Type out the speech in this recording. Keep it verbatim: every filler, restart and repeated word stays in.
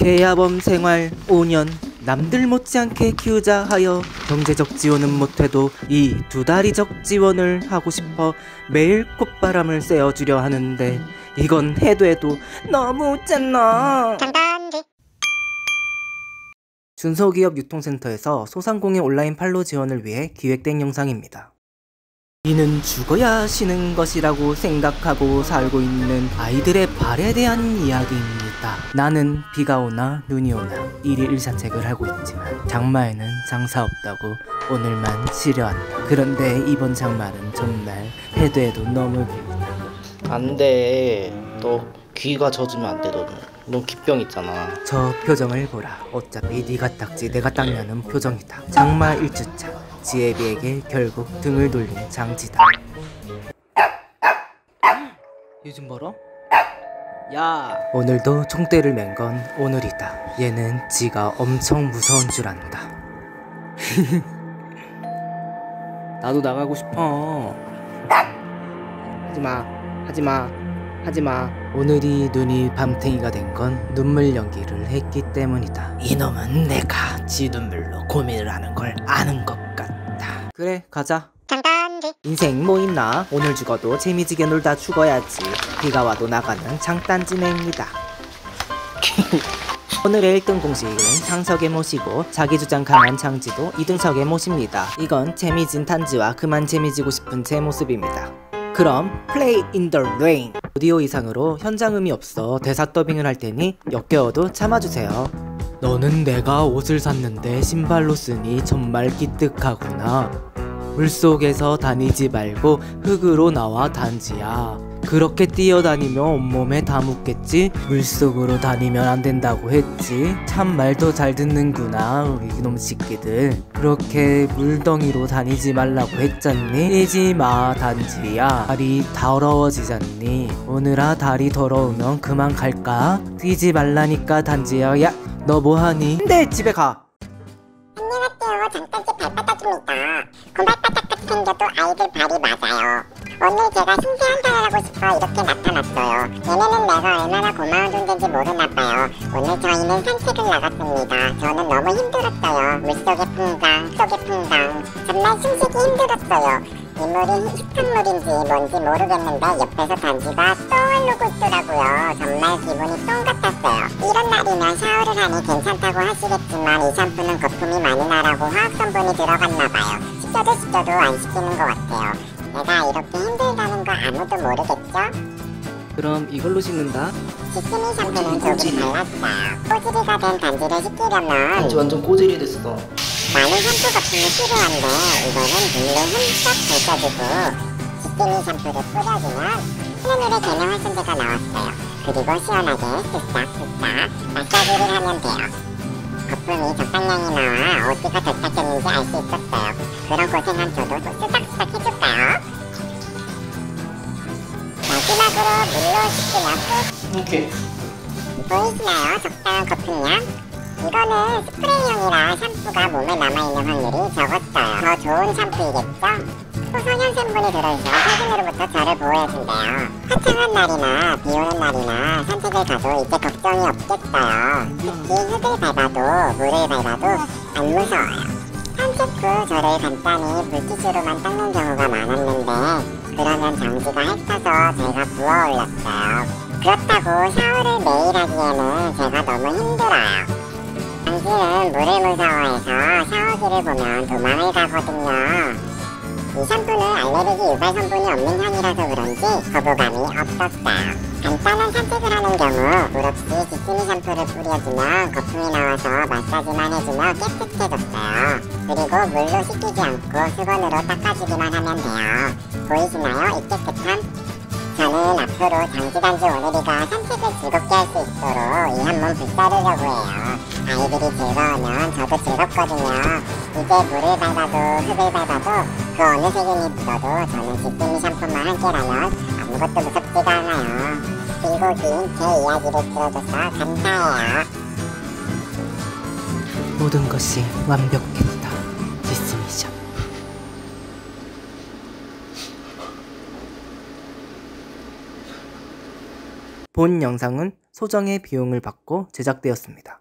계야범 생활 오 년, 남들 못지않게 키우자 하여 경제적 지원은 못해도 이 두 다리적 지원을 하고 싶어 매일 콧바람을 쐬어주려 하는데 이건 해도 해도 너무 짠나. 장단지. 중소기업 유통센터에서 소상공인 온라인 판로 지원을 위해 기획된 영상입니다. 이는 죽어야 쉬는 것이라고 생각하고 살고 있는 아이들의 발에 대한 이야기입니다. 나는 비가 오나 눈이 오나 일일 일산책을 하고 있지만 장마에는 장사 없다고 오늘만 쉬려한다. 그런데 이번 장마는 정말 해도 해도 너무 길다. 안 돼. 너 귀가 젖으면 안 돼. 너는 넌 기병 있잖아. 저 표정을 보라. 어차피 네가 닦지 내가 닦냐는 표정이다. 장마 일 주차 지혜비에게 결국 등을 돌린 장지다. 요즘 멀어? 야! 오늘도 총대를 맨 건 오늘이다. 얘는 지가 엄청 무서운 줄 안다. 나도 나가고 싶어. 하지마 하지마 하지마. 오늘이 눈이 밤탱이가 된 건 눈물 연기를 했기 때문이다. 이놈은 내가 지 눈물로 고민을 하는 걸 아는 것 같다. 그래 가자. 장단지. 인생 뭐 있나? 오늘 죽어도 재미지게 놀다 죽어야지. 비가 와도 나가는 장단지네입니다. 오늘의 일 등 공식은 상석에 모시고 자기주장 강한 장지도 이 등석에 모십니다. 이건 재미진 탄지와 그만 재미지고 싶은 제 모습입니다. 그럼 플레이 인 더 레인. 오디오 이상으로 현장음이 없어 대사 더빙을 할 테니 역겨워도 참아주세요. 너는 내가 옷을 샀는데 신발로 쓰니 정말 기특하구나. 물속에서 다니지 말고 흙으로 나와 단지야. 그렇게 뛰어다니면 온몸에 다 묻겠지? 물속으로 다니면 안 된다고 했지? 참 말도 잘 듣는구나 우리 이놈 새끼들. 그렇게 물덩이로 다니지 말라고 했잖니? 뛰지마 단지야. 다리 더러워지잖니? 오늘아 다리 더러우면 그만 갈까? 뛰지 말라니까 단지야. 야! 너 뭐하니? 근데 집에 가. 안녕하세요. 장단지 발바닥입니다. 곰발바닥 같이 생겨도 아이들 발이 맞아요. 오늘 제가 신세한 사회라고 싶어 이렇게 나타났어요. 얘네는 내가 얼마나 고마운 존재인지 모르나봐요. 오늘 저희는 산책을 나갔습니다. 저는 너무 힘들었어요. 물속의 풍광, 속의 풍광. 정말 숨쉬기 힘들었어요. 인물이 식탁물인지 뭔지 모르겠는데 옆에서 단지가 떠오르고 있더라고요. 정말 기분이 똥 같았어요. 이런 날이면 샤워를 하니 괜찮다고 하시겠지만 이 샴푸는 거품이 많이 나라고 화학 성분이 들어갔나봐요. 시켜도 시켜도 안 시키는 것 같아요. 내가 이렇게 힘들다는 거 아무도 모르겠죠? 그럼 이걸로 씻는다. 지킴이 샴푸는 조금 달랐어요. 꼬질이가 된 단지를 씻기려면 단지 완전 꼬질이 됐어. 많은 샴푸 거품이 필요한데 이거는 물로 흠뻑 데쳐주고 지킴이 샴푸를 뿌려주면 흐느물의 개명 활성제가 나왔어요. 그리고 시원하게 쓱싹쓱싹 마사지를 하면 돼요. 거품이 적당량이 나와 어디가 덜 닦였는지 알 수 있었어요. 그런 고생한 저도 또 쓱싹쓱싹 해줄까요? 마지막으로 물로 씻으면 끝. 오케이. 보이시나요? 적당한 거품량. 이거는 스프레이용이라 샴푸가 몸에 남아있는 확률이 적었어요. 더 좋은 샴푸이겠죠? 소성현 성분이 들어있어 살균으로부터 저를 보호해준대요. 화창한 날이나 비오는 날이나 산책을 가도 이제 걱정이 없겠어요. 특히 흙을 밟아도 물을 밟아도 안 무서워요. 산책 후 저를 간단히 물티슈로만 닦는 경우가 많았는데 그러면 장지가 핥혀서 제가 부어올렸어요. 그렇다고 샤워를 매일 하기에는 제가 너무 힘들어요. 장지는 물을 무서워해서 샤워기를 보면 도망을 가거든요. 이 샴푸는 알레르기 유발 성분이 없는 향이라서 그런지 거부감이 없었어요. 간단한 산책을 하는 경우 물 없이 지킴이 샴푸를 뿌려주면 거품이 나와서 마사지만 해주면 깨끗해졌어요. 그리고 물로 씻기지 않고 수건으로 닦아주기만 하면 돼요. 보이시나요? 이 깨끗함? 저는 앞으로 장지단지 오늘이가 산책을 즐겁게 할 수 있도록 이 한 몸 불사르려고 해요. 아이들이 즐거우면 저도 즐겁거든요. 이제 물을 밟아도 흙을 밟아도 그 어느 세균이 묻어도 저는 지킴이 샴푸만 함께라면 아무것도 무섭지가 않아요. 길고 긴 제 이야기를 들어줘서 감사해요. 모든 것이 완벽했다. 디스 미션. 본 영상은 소정의 비용을 받고 제작되었습니다.